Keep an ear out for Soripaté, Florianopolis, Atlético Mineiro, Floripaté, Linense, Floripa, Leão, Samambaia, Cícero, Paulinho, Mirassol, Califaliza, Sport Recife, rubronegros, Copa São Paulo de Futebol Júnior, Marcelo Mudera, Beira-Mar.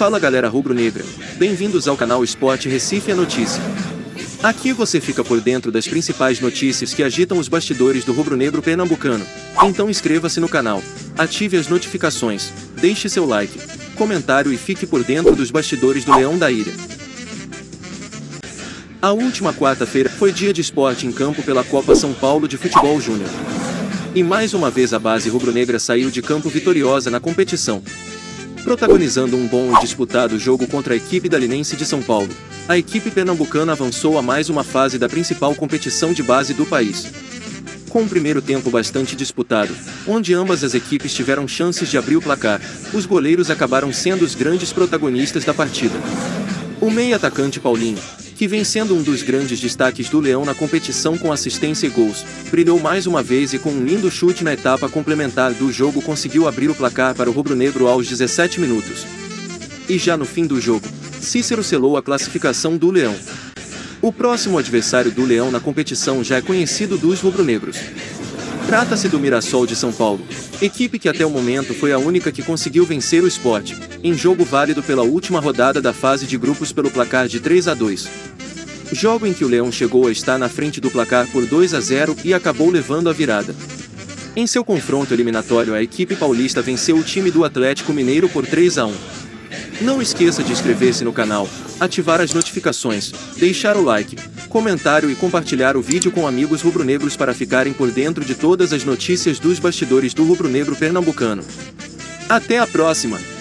Fala galera rubro-negra, bem-vindos ao canal Sport Recife a Notícia. Aqui você fica por dentro das principais notícias que agitam os bastidores do rubro-negro pernambucano. Então inscreva-se no canal, ative as notificações, deixe seu like, comentário e fique por dentro dos bastidores do Leão da Ilha. A última quarta-feira foi dia de esporte em campo pela Copa São Paulo de Futebol Júnior. E mais uma vez a base rubro-negra saiu de campo vitoriosa na competição, protagonizando um bom e disputado jogo contra a equipe da Linense de São Paulo. A equipe pernambucana avançou a mais uma fase da principal competição de base do país, com um primeiro tempo bastante disputado, onde ambas as equipes tiveram chances de abrir o placar. Os goleiros acabaram sendo os grandes protagonistas da partida. O meio-atacante Paulinho, que vem sendo um dos grandes destaques do Leão na competição com assistência e gols, brilhou mais uma vez e com um lindo chute na etapa complementar do jogo conseguiu abrir o placar para o rubro-negro aos 17 minutos. E já no fim do jogo, Cícero selou a classificação do Leão. O próximo adversário do Leão na competição já é conhecido dos rubro-negros. Trata-se do Mirassol de São Paulo, equipe que até o momento foi a única que conseguiu vencer o Sport, em jogo válido pela última rodada da fase de grupos pelo placar de 3-2. Jogo em que o Leão chegou a estar na frente do placar por 2-0 e acabou levando a virada. Em seu confronto eliminatório, a equipe paulista venceu o time do Atlético Mineiro por 3-1. Não esqueça de inscrever-se no canal, ativar as notificações, deixar o like, comentário e compartilhar o vídeo com amigos rubro-negros para ficarem por dentro de todas as notícias dos bastidores do rubro-negro pernambucano. Até a próxima!